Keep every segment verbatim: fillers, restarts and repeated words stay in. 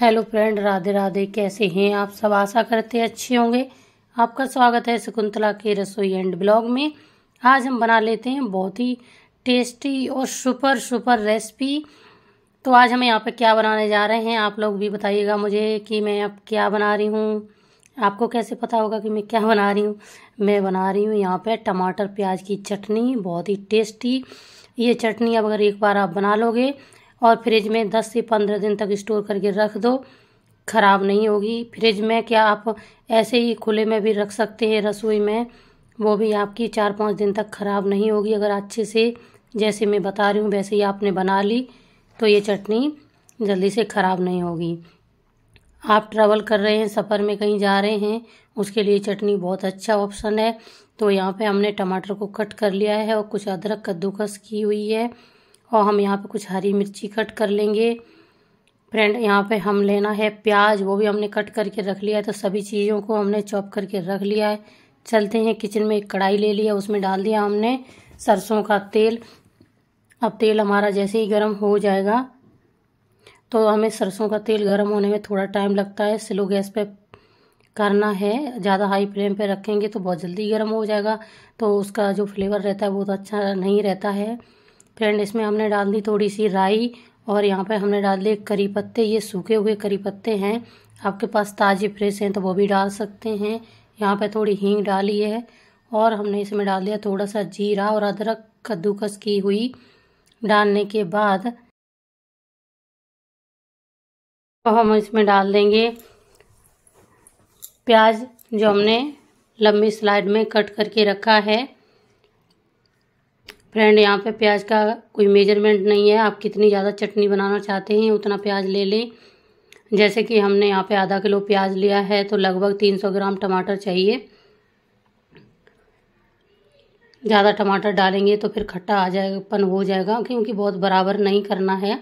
Hello friend, Radhe Radhe. कैसे हैं आप सब? आशा करते हैं अच्छे होंगे। आपका स्वागत है सुकुंतला के रसोई एंड ब्लॉग में। आज हम बना लेते हैं बहुत ही टेस्टी और सुपर सुपर रेसिपी। तो आज हम यहाँ पे क्या बनाने जा रहे हैं, आप लोग भी बताइएगा मुझे कि मैं अब क्या बना रही हूँ। आपको कैसे पता होगा कि मैं क्या बना रही हूँ? मैं बना रही हूँ यहाँ पर टमाटर प्याज की चटनी, बहुत ही टेस्टी। ये चटनी अब अगर एक बार आप बना लोगे और फ्रिज में दस से पंद्रह दिन तक स्टोर करके रख दो, ख़राब नहीं होगी। फ्रिज में क्या, आप ऐसे ही खुले में भी रख सकते हैं, रसोई में, वो भी आपकी चार पाँच दिन तक ख़राब नहीं होगी। अगर अच्छे से जैसे मैं बता रही हूँ वैसे ही आपने बना ली तो ये चटनी जल्दी से ख़राब नहीं होगी। आप ट्रैवल कर रहे हैं, सफ़र में कहीं जा रहे हैं, उसके लिए चटनी बहुत अच्छा ऑप्शन है। तो यहाँ पे हमने टमाटर को कट कर लिया है और कुछ अदरक कद्दूकस की हुई है और हम यहाँ पे कुछ हरी मिर्ची कट कर लेंगे। फ्रेंड, यहाँ पे हम लेना है प्याज, वो भी हमने कट करके रख लिया है। तो सभी चीज़ों को हमने चॉप करके रख लिया है। चलते हैं किचन में। एक कढ़ाई ले लिया, उसमें डाल दिया हमने सरसों का तेल। अब तेल हमारा जैसे ही गर्म हो जाएगा, तो हमें सरसों का तेल गर्म होने में थोड़ा टाइम लगता है, स्लो गैस पे करना है। ज़्यादा हाई फ्लेम पे रखेंगे तो बहुत जल्दी गर्म हो जाएगा, तो उसका जो फ्लेवर रहता है वो तो अच्छा नहीं रहता है। फ्रेंड, इसमें हमने डाल दी थोड़ी सी राई और यहाँ पे हमने डाल दिए करी पत्ते। ये सूखे हुए करी पत्ते हैं, आपके पास ताज़े फ्रेश हैं तो वो भी डाल सकते हैं। यहाँ पर थोड़ी हींग डाली है और हमने इसमें डाल दिया थोड़ा सा जीरा और अदरक कद्दूकस की हुई। डालने के बाद तो हम इसमें डाल देंगे प्याज, जो हमने लंबी स्लाइड में कट करके रखा है। फ्रेंड, यहाँ पे प्याज का कोई मेजरमेंट नहीं है, आप कितनी ज़्यादा चटनी बनाना चाहते हैं उतना प्याज ले लें। जैसे कि हमने यहाँ पे आधा किलो प्याज लिया है तो लगभग तीन सौ ग्राम टमाटर चाहिए। ज़्यादा टमाटर डालेंगे तो फिर खट्टा आ जाएगापन हो जाएगा, क्योंकि बहुत बराबर नहीं करना है।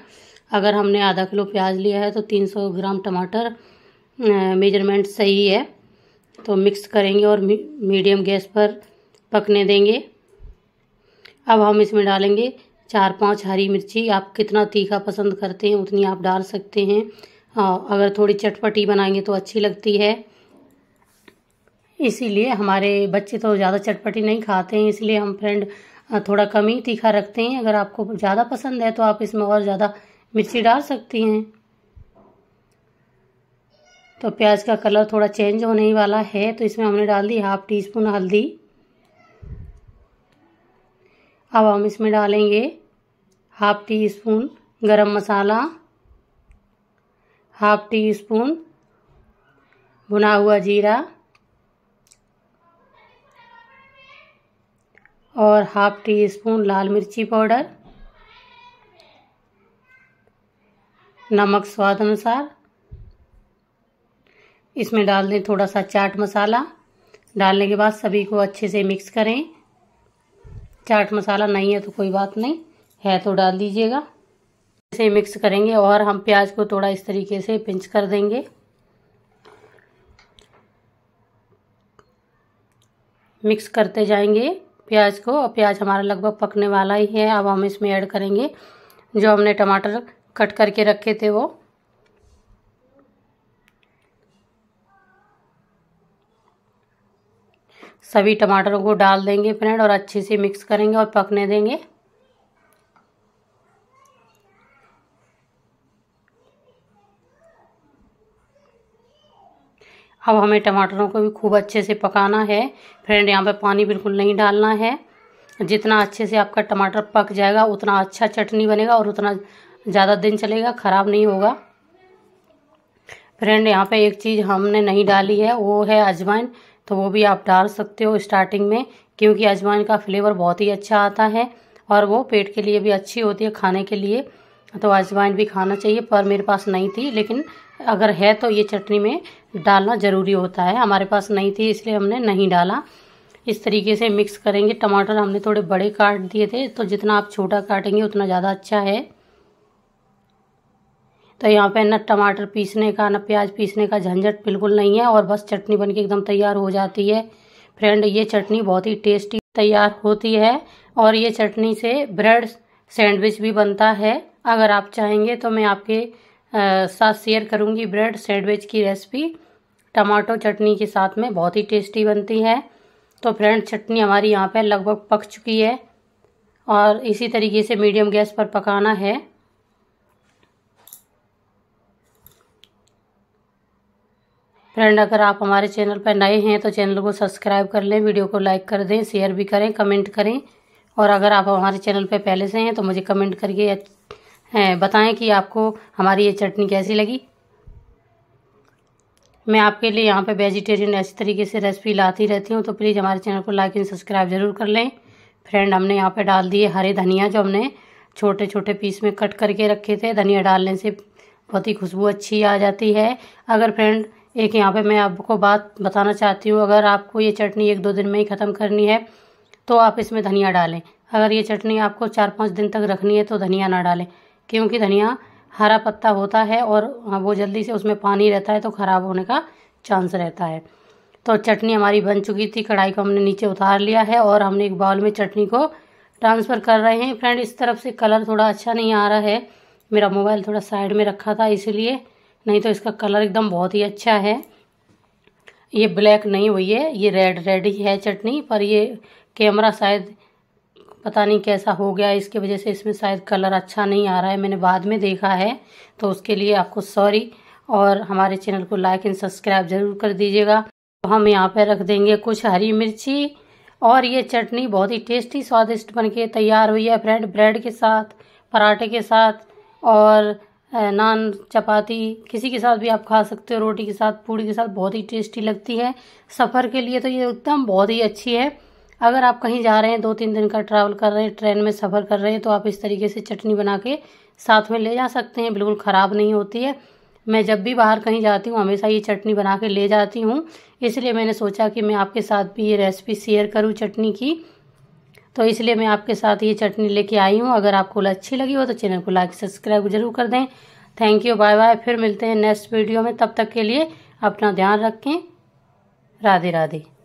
अगर हमने आधा किलो प्याज लिया है तो तीन सौ ग्राम टमाटर मेजरमेंट सही है। तो मिक्स करेंगे और मीडियम गैस पर पकने देंगे। अब हम इसमें डालेंगे चार पांच हरी मिर्ची। आप कितना तीखा पसंद करते हैं उतनी आप डाल सकते हैं। अगर थोड़ी चटपटी बनाएंगे तो अच्छी लगती है, इसीलिए हमारे बच्चे तो ज़्यादा चटपटी नहीं खाते हैं, इसलिए हम फ्रेंड थोड़ा कम ही तीखा रखते हैं। अगर आपको ज़्यादा पसंद है तो आप इसमें और ज़्यादा मिर्ची डाल सकती हैं। तो प्याज का कलर थोड़ा चेंज होने ही वाला है, तो इसमें हमने डाल दी हाफ टी स्पून हल्दी। अब हम इसमें डालेंगे हाफ टी स्पून गरम मसाला, हाफ टी स्पून भुना हुआ जीरा और हाफ टी स्पून लाल मिर्ची पाउडर, नमक स्वाद अनुसार। इसमें डाल दें थोड़ा सा चाट मसाला। डालने के बाद सभी को अच्छे से मिक्स करें। चाट मसाला नहीं है तो कोई बात नहीं, है तो डाल दीजिएगा। इसे मिक्स करेंगे और हम प्याज को थोड़ा इस तरीके से पिंच कर देंगे। मिक्स करते जाएंगे प्याज को, और प्याज हमारा लगभग पकने वाला ही है। अब हम इसमें ऐड करेंगे जो हमने टमाटर कट करके रखे थे वो। सभी टमाटरों को डाल देंगे फ्रेंड और अच्छे से मिक्स करेंगे और पकने देंगे। अब हमें टमाटरों को भी खूब अच्छे से पकाना है। फ्रेंड, यहाँ पे पानी बिल्कुल नहीं डालना है। जितना अच्छे से आपका टमाटर पक जाएगा उतना अच्छा चटनी बनेगा और उतना ज़्यादा दिन चलेगा, ख़राब नहीं होगा। फ्रेंड, यहाँ पे एक चीज़ हमने नहीं डाली है, वो है अजवाइन। तो वो भी आप डाल सकते हो स्टार्टिंग में, क्योंकि अजवाइन का फ्लेवर बहुत ही अच्छा आता है और वो पेट के लिए भी अच्छी होती है खाने के लिए। तो अजवाइन भी खाना चाहिए, पर मेरे पास नहीं थी, लेकिन अगर है तो ये चटनी में डालना ज़रूरी होता है। हमारे पास नहीं थी इसलिए हमने नहीं डाला। इस तरीके से मिक्स करेंगे। टमाटर हमने थोड़े बड़े काट दिए थे, तो जितना आप छोटा काटेंगे उतना ज़्यादा अच्छा है। तो यहाँ पे ना टमाटर पीसने का ना प्याज पीसने का झंझट बिल्कुल नहीं है, और बस चटनी बनके एकदम तैयार हो जाती है। फ्रेंड, ये चटनी बहुत ही टेस्टी तैयार होती है, और ये चटनी से ब्रेड सैंडविच भी बनता है। अगर आप चाहेंगे तो मैं आपके साथ शेयर करूंगी ब्रेड सैंडविच की रेसिपी टमाटो चटनी के साथ में, बहुत ही टेस्टी बनती है। तो फ्रेंड चटनी हमारी यहाँ पे लगभग पक चुकी है और इसी तरीके से मीडियम गैस पर पकाना है। फ्रेंड अगर आप हमारे चैनल पर नए हैं तो चैनल को सब्सक्राइब कर लें, वीडियो को लाइक कर दें, शेयर भी करें, कमेंट करें। और अगर आप हमारे चैनल पर पहले से हैं तो मुझे कमेंट करके बताएं कि आपको हमारी ये चटनी कैसी लगी। मैं आपके लिए यहाँ पे वेजिटेरियन ऐसी तरीके से रेसिपी लाती रहती हूँ, तो प्लीज़ हमारे चैनल को लाइक एंड सब्सक्राइब ज़रूर कर लें। फ्रेंड हमने यहाँ पे डाल दिए हरे धनिया, जो हमने छोटे छोटे पीस में कट करके रखे थे। धनिया डालने से बहुत ही खुशबू अच्छी आ जाती है। अगर फ्रेंड एक यहाँ पे मैं आपको बात बताना चाहती हूँ, अगर आपको ये चटनी एक दो दिन में ही ख़त्म करनी है तो आप इसमें धनिया डालें। अगर ये चटनी आपको चार पाँच दिन तक रखनी है तो धनिया ना डालें, क्योंकि धनिया हरा पत्ता होता है और वो जल्दी से उसमें पानी रहता है तो ख़राब होने का चांस रहता है। तो चटनी हमारी बन चुकी थी, कढ़ाई को हमने नीचे उतार लिया है और हमने एक बाउल में चटनी को ट्रांसफ़र कर रहे हैं। फ्रेंड इस तरफ से कलर थोड़ा अच्छा नहीं आ रहा है, मेरा मोबाइल थोड़ा साइड में रखा था इसलिए, नहीं तो इसका कलर एकदम बहुत ही अच्छा है। ये ब्लैक नहीं हुई है, ये रेड रेड ही है चटनी, पर ये कैमरा शायद पता नहीं कैसा हो गया, इसके वजह से इसमें शायद कलर अच्छा नहीं आ रहा है, मैंने बाद में देखा है, तो उसके लिए आपको सॉरी। और हमारे चैनल को लाइक एंड सब्सक्राइब ज़रूर कर दीजिएगा। तो हम यहाँ पे रख देंगे कुछ हरी मिर्ची और ये चटनी बहुत ही टेस्टी स्वादिष्ट बनके तैयार हुई है फ्रेंड। ब्रेड के साथ, पराठे के साथ और नान, चपाती, किसी के साथ भी आप खा सकते हो, रोटी के साथ, पूड़ी के साथ, बहुत ही टेस्टी लगती है। सफ़र के लिए तो ये एकदम बहुत ही अच्छी है। अगर आप कहीं जा रहे हैं, दो तीन दिन का ट्रैवल कर रहे हैं, ट्रेन में सफ़र कर रहे हैं, तो आप इस तरीके से चटनी बना के साथ में ले जा सकते हैं, बिल्कुल ख़राब नहीं होती है। मैं जब भी बाहर कहीं जाती हूँ हमेशा ये चटनी बना के ले जाती हूँ, इसलिए मैंने सोचा कि मैं आपके साथ भी ये रेसिपी शेयर करूँ चटनी की, तो इसलिए मैं आपके साथ ये चटनी लेके आई हूँ। अगर आपको अच्छी लगी हो तो चैनल को लाइक सब्सक्राइब ज़रूर कर दें। थैंक यू, बाय बाय, फिर मिलते हैं नेक्स्ट वीडियो में। तब तक के लिए अपना ध्यान रखें। राधे राधे।